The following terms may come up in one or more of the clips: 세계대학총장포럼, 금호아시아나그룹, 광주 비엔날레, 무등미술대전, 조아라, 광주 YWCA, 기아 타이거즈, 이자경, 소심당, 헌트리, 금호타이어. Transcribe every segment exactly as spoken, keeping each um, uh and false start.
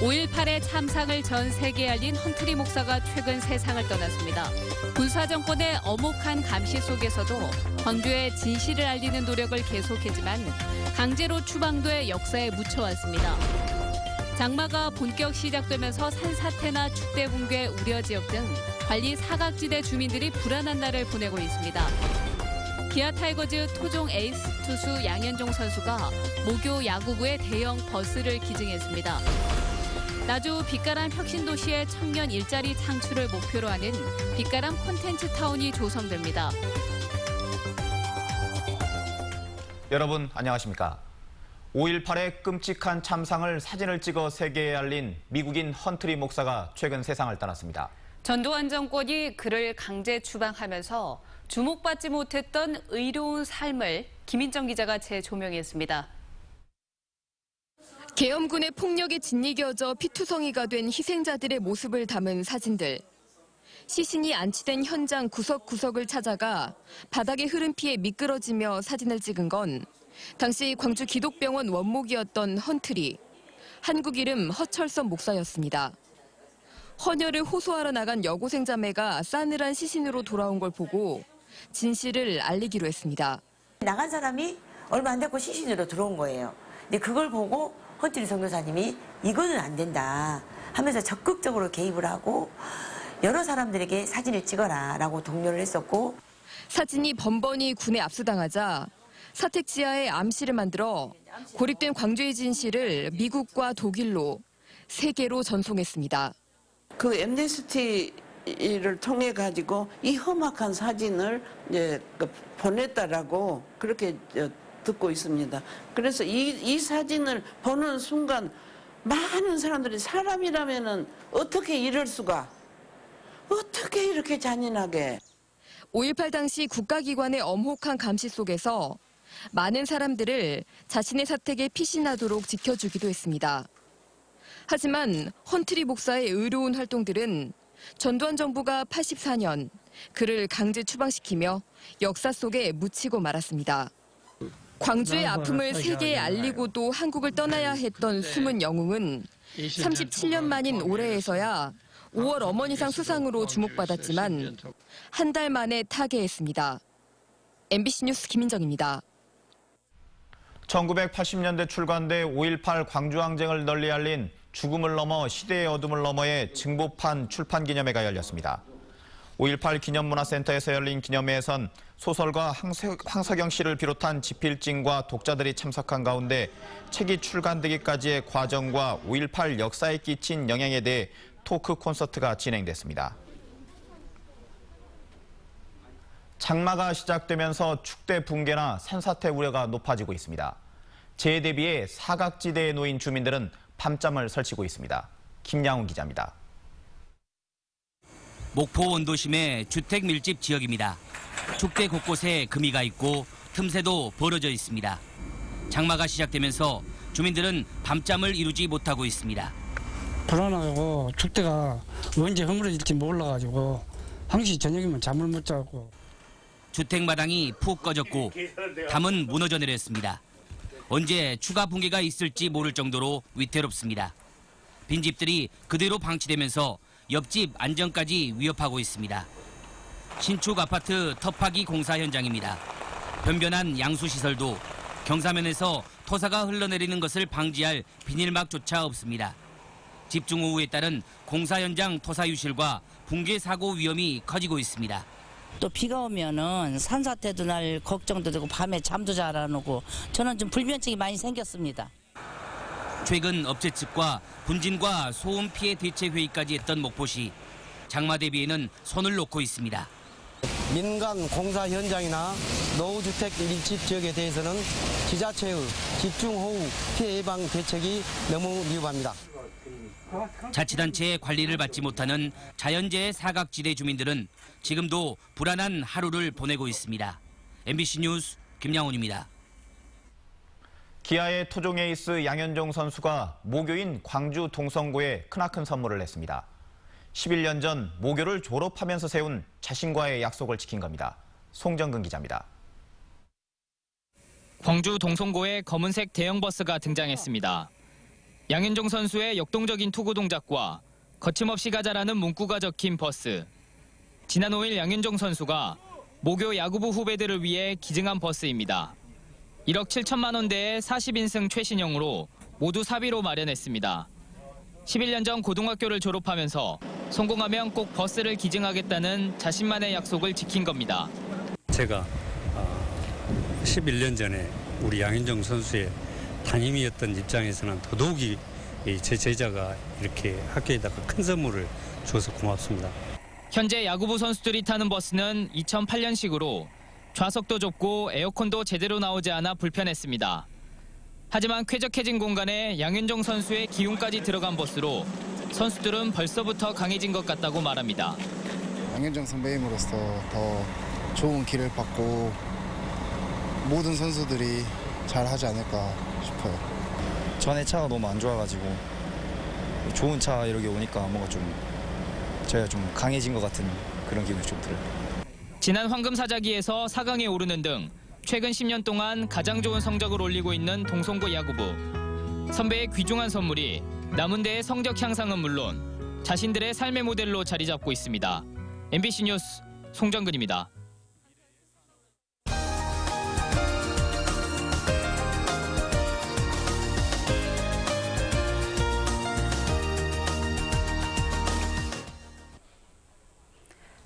오일팔의 참상을 전 세계에 알린 헌트리 목사가 최근 세상을 떠났습니다. 군사 정권의 엄혹한 감시 속에서도 광주의 진실을 알리는 노력을 계속했지만 강제로 추방돼 역사에 묻혀왔습니다. 장마가 본격 시작되면서 산사태나 축대 붕괴 우려 지역 등 관리 사각지대 주민들이 불안한 날을 보내고 있습니다. 기아 타이거즈 토종 에이스 투수 양현종 선수가 모교 야구부의 대형 버스를 기증했습니다. 나주 빛가람 혁신도시의 청년 일자리 창출을 목표로 하는 빛가람 콘텐츠 타운이 조성됩니다. 여러분 안녕하십니까? 오일팔의 끔찍한 참상을 사진을 찍어 세계에 알린 미국인 헌트리 목사가 최근 세상을 떠났습니다. 전두환 정권이 그를 강제 추방하면서 주목받지 못했던 의로운 삶을 김인정 기자가 재조명했습니다. 계엄군의 폭력에 짓이겨져 피투성이가 된 희생자들의 모습을 담은 사진들. 시신이 안치된 현장 구석구석을 찾아가 바닥에 흐른 피에 미끄러지며 사진을 찍은 건 당시 광주 기독병원 원목이었던 헌트리, 한국 이름 허철선 목사였습니다. 헌혈을 호소하러 나간 여고생 자매가 싸늘한 시신으로 돌아온 걸 보고 진실을 알리기로 했습니다. 나간 사람이 얼마 안 됐고 시신으로 들어온 거예요. 근데 그걸 보고 헌트리 선교사님이 이거는 안 된다 하면서 적극적으로 개입을 하고 여러 사람들에게 사진을 찍어라라고 독려를 했었고, 사진이 번번이 군에 압수당하자 사택 지하에 암시를 만들어 고립된 광주의 진실을 미국과 독일로 세계로 전송했습니다. 그 엠네스티를 통해 가지고 이 험악한 사진을 이제 보냈다라고 그렇게 듣고 있습니다. 그래서 이, 이 사진을 보는 순간 많은 사람들이 사람이라면은 어떻게 이럴 수가, 어떻게 이렇게 잔인하게. 오일팔 당시 국가기관의 엄혹한 감시 속에서 많은 사람들을 자신의 사택에 피신하도록 지켜주기도 했습니다. 하지만 헌트리 목사의 의로운 활동들은 전두환 정부가 팔십사 년 그를 강제 추방시키며 역사 속에 묻히고 말았습니다. 광주의 아픔을 세계에 알리고도 한국을 떠나야 했던 숨은 영웅은 삼십칠 년 만인 올해에서야 오월 어머니상 수상으로 주목받았지만 한 달 만에 타계했습니다. 엠비씨 뉴스 김인정입니다. 천구백팔십 년대 출간돼 오일팔 광주항쟁을 널리 알린 죽음을 넘어 시대의 어둠을 넘어의 증보판 출판기념회가 열렸습니다. 오일팔 기념문화센터에서 열린 기념회에선 소설가 황석영 씨를 비롯한 집필진과 독자들이 참석한 가운데 책이 출간되기까지의 과정과 오일팔 역사에 끼친 영향에 대해 토크 콘서트가 진행됐습니다. 장마가 시작되면서 축대 붕괴나 산사태 우려가 높아지고 있습니다. 재해 대비해 사각지대에 놓인 주민들은 밤잠을 설치고 있습니다. 김양훈 기자입니다. 목포 원도심의 주택 밀집 지역입니다. 축대 곳곳에 금이 가 있고 틈새도 벌어져 있습니다. 장마가 시작되면서 주민들은 밤잠을 이루지 못하고 있습니다. 불안하고 축대가 언제 허물어질지 몰라가지고 항시 저녁이면 잠을 못 자고. 주택 마당이 푹 꺼졌고 담은 무너져 내렸습니다. 언제 추가 붕괴가 있을지 모를 정도로 위태롭습니다. 빈집들이 그대로 방치되면서 옆집 안전까지 위협하고 있습니다. 신축 아파트 텃밭이 공사 현장입니다. 변변한 양수시설도 경사면에서 토사가 흘러내리는 것을 방지할 비닐막조차 없습니다. 집중호우에 따른 공사 현장 토사 유실과 붕괴 사고 위험이 커지고 있습니다. 또 비가 오면은 산사태도 날 걱정도 되고 밤에 잠도 잘 안 오고 저는 좀 불면증이 많이 생겼습니다. 최근 업체 측과 분진과 소음 피해 대책 회의까지 했던 목포시 장마 대비에는 손을 놓고 있습니다. 민간 공사 현장이나 노후주택 밀집 지역에 대해서는 지자체의 집중호우 피해 예방 대책이 너무 미흡합니다. 자치단체의 관리를 받지 못하는 자연재해 사각지대 주민들은 지금도 불안한 하루를 보내고 있습니다. 엠비씨 뉴스 김양훈입니다. 기아의 토종 에이스 양현종 선수가 모교인 광주 동성고에 크나큰 선물을 냈습니다. 십일 년 전 모교를 졸업하면서 세운 자신과의 약속을 지킨 겁니다. 송정근 기자입니다. 광주 동성고에 검은색 대형 버스가 등장했습니다. 양현종 선수의 역동적인 투구 동작과 거침없이 가자라는 문구가 적힌 버스. 지난 오일 양현종 선수가 모교 야구부 후배들을 위해 기증한 버스입니다. 일억 칠천만 원대의 사십 인승 최신형으로 모두 사비로 마련했습니다. 십일 년 전 고등학교를 졸업하면서 성공하면 꼭 버스를 기증하겠다는 자신만의 약속을 지킨 겁니다. 제가 십일 년 전에 우리 양현종 선수의 담임이었던 입장에서는 더더욱이 제 제자가 이렇게 학교에다가 큰 선물을 줘서 고맙습니다. 현재 야구부 선수들이 타는 버스는 이천팔 년식으로 좌석도 좁고 에어컨도 제대로 나오지 않아 불편했습니다. 하지만 쾌적해진 공간에 양현종 선수의 기운까지 들어간 버스로 선수들은 벌써부터 강해진 것 같다고 말합니다. 양현종 선배님으로서 더 좋은 길을 받고 모든 선수들이 잘하지 않을까 싶어요. 전에 차가 너무 안 좋아가지고 좋은 차 이렇게 오니까 뭔가 좀 제가 좀 강해진 것 같은 그런 기분이 좀 들어요. 지난 황금사자기에서 사 강에 오르는 등 최근 십 년 동안 가장 좋은 성적을 올리고 있는 동성고 야구부. 선배의 귀중한 선물이 남은 대의 성적 향상은 물론 자신들의 삶의 모델로 자리 잡고 있습니다. 엠비씨 뉴스 송정근입니다.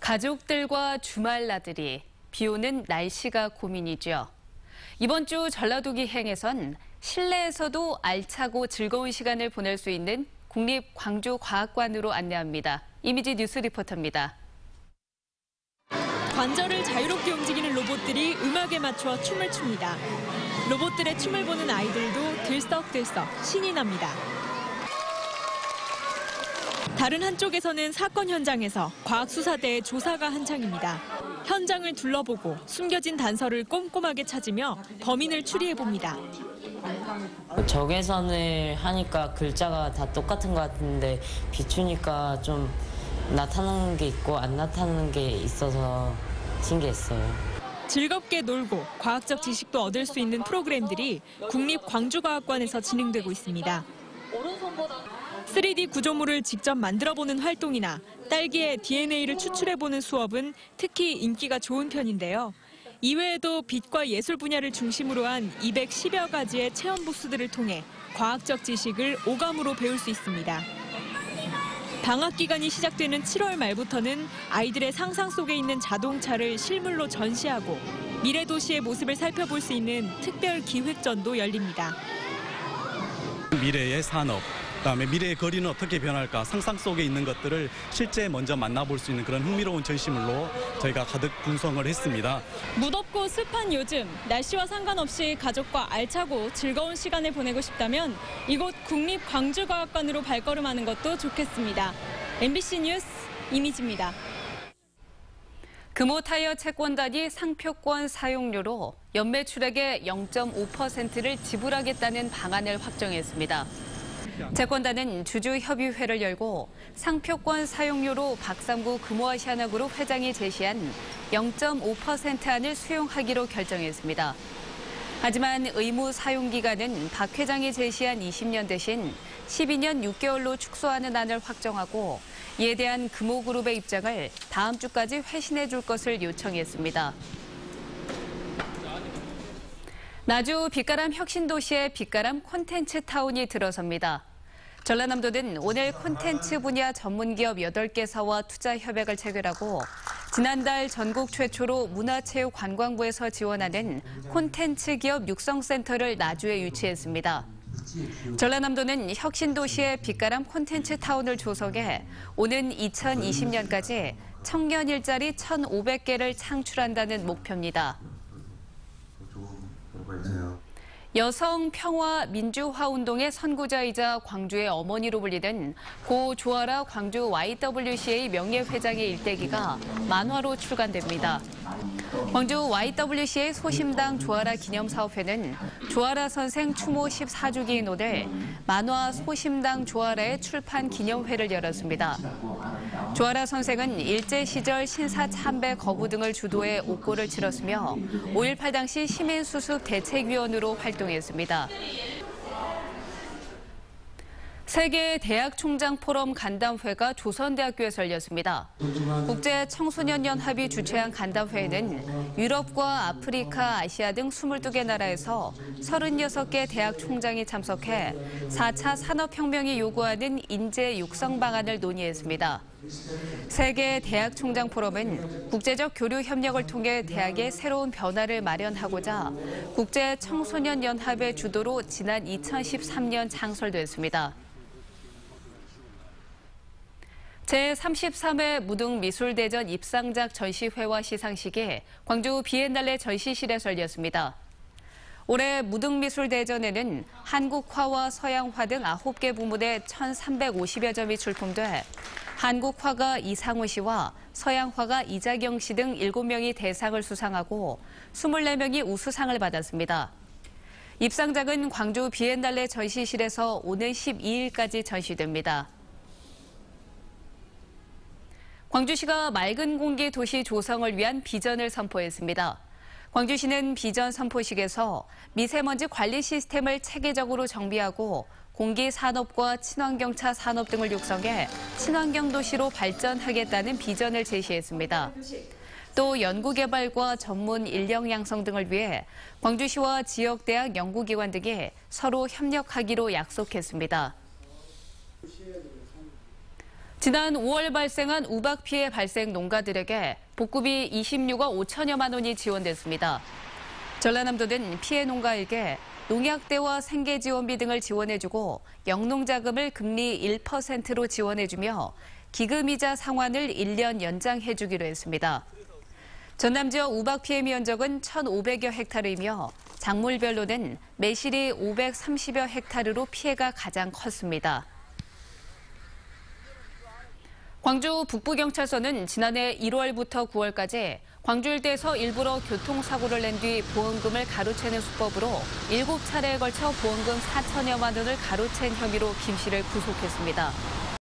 가족들과 주말 나들이, 비 오는 날씨가 고민이죠. 이번 주 전라도 기행에선 실내에서도 알차고 즐거운 시간을 보낼 수 있는 국립광주과학관으로 안내합니다. 이미지 뉴스 리포터입니다. 관절을 자유롭게 움직이는 로봇들이 음악에 맞춰 춤을 춥니다. 로봇들의 춤을 보는 아이들도 들썩들썩 신이 납니다. 다른 한쪽에서는 사건 현장에서 과학수사대의 조사가 한창입니다. 현장을 둘러보고 숨겨진 단서를 꼼꼼하게 찾으며 범인을 추리해봅니다. 적외선을 하니까 글자가 다 똑같은 것 같은데 비추니까 좀 나타나는 게 있고 안 나타나는 게 있어서 신기했어요. 즐겁게 놀고 과학적 지식도 얻을 수 있는 프로그램들이 국립광주과학관에서 진행되고 있습니다. 쓰리디 구조물을 직접 만들어보는 활동이나 딸기의 디엔에이를 추출해보는 수업은 특히 인기가 좋은 편인데요. 이외에도 빛과 예술 분야를 중심으로 한 이백십여 가지의 체험 부스들을 통해 과학적 지식을 오감으로 배울 수 있습니다. 방학 기간이 시작되는 칠월 말부터는 아이들의 상상 속에 있는 자동차를 실물로 전시하고 미래 도시의 모습을 살펴볼 수 있는 특별 기획전도 열립니다. 미래의 산업, 그다음에 미래의 거리는 어떻게 변할까, 상상 속에 있는 것들을 실제 먼저 만나볼 수 있는 그런 흥미로운 전시물로 저희가 가득 분성을 했습니다. 무덥고 습한 요즘, 날씨와 상관없이 가족과 알차고 즐거운 시간을 보내고 싶다면 이곳 국립광주과학관으로 발걸음하는 것도 좋겠습니다. 엠비씨 뉴스 이미지입니다. 금호타이어 채권단이 상표권 사용료로 연매출액의 영 점 오 퍼센트를 지불하겠다는 방안을 확정했습니다. 채권단은 주주협의회를 열고 상표권 사용료로 박삼구 금호아시아나그룹 회장이 제시한 영 점 오 퍼센트 안을 수용하기로 결정했습니다. 하지만 의무 사용기간은 박 회장이 제시한 이십 년 대신 십이 년 육 개월로 축소하는 안을 확정하고 이에 대한 금호그룹의 입장을 다음 주까지 회신해 줄 것을 요청했습니다. 나주 빛가람 혁신도시의 빛가람 콘텐츠 타운이 들어섭니다. 전라남도는 오늘 콘텐츠 분야 전문기업 여덟 개사와 투자 협약을 체결하고 지난달 전국 최초로 문화체육관광부에서 지원하는 콘텐츠 기업 육성센터를 나주에 유치했습니다. 전라남도는 혁신도시의 빛가람 콘텐츠 타운을 조성해 오는 이천이십 년까지 청년 일자리 천오백 개를 창출한다는 목표입니다. 여성 평화 민주화 운동의 선구자이자 광주의 어머니로 불리는 고 조아라 광주 와이더블유씨에이 명예회장의 일대기가 만화로 출간됩니다. 광주 와이더블유씨에이 소심당 조아라 기념사업회는 조아라 선생 추모 십사 주기인 오늘 만화 소심당 조아라의 출판 기념회를 열었습니다. 조아라 선생은 일제 시절 신사 참배 거부 등을 주도해 옥고를 치렀으며 오일팔 당시 시민수습 대책위원으로 활동했습니다. 세계대학총장포럼 간담회가 조선대학교에서 열렸습니다. 국제청소년연합이 주최한 간담회에는 유럽과 아프리카, 아시아 등 이십이 개 나라에서 삼십육 개 대학총장이 참석해 사 차 산업혁명이 요구하는 인재 육성 방안을 논의했습니다. 세계대학총장포럼은 국제적 교류 협력을 통해 대학의 새로운 변화를 마련하고자 국제청소년연합의 주도로 지난 이천십삼 년 창설됐습니다. 제삼십삼 회 무등미술대전 입상작 전시회와 시상식이 광주 비엔날레 전시실에서 열렸습니다. 올해 무등미술대전에는 한국화와 서양화 등 아홉 개 부문에 천삼백오십여 점이 출품돼 한국화가 이상우 씨와 서양화가 이자경 씨 등 일곱 명이 대상을 수상하고 이십사 명이 우수상을 받았습니다. 입상작은 광주 비엔날레 전시실에서 오는 십이 일까지 전시됩니다. 광주시가 맑은 공기 도시 조성을 위한 비전을 선포했습니다. 광주시는 비전 선포식에서 미세먼지 관리 시스템을 체계적으로 정비하고 공기 산업과 친환경차 산업 등을 육성해 친환경 도시로 발전하겠다는 비전을 제시했습니다. 또 연구개발과 전문 인력 양성 등을 위해 광주시와 지역대학 연구기관 등이 서로 협력하기로 약속했습니다. 지난 오월 발생한 우박 피해 발생 농가들에게 복구비 이십육억 오천여만 원이 지원됐습니다. 전라남도는 피해 농가에게 농약대와 생계지원비 등을 지원해주고 영농자금을 금리 일 퍼센트로 지원해주며 기금이자 상환을 일 년 연장해주기로 했습니다. 전남 지역 우박 피해 면적은 천오백여 헥타르이며 작물별로는 매실이 오백삼십여 헥타르로 피해가 가장 컸습니다. 광주 북부경찰서는 지난해 일월부터 구월까지 광주 일대에서 일부러 교통사고를 낸 뒤 보험금을 가로채는 수법으로 일곱 차례에 걸쳐 보험금 사천여만 원을 가로챈 혐의로 김 씨를 구속했습니다.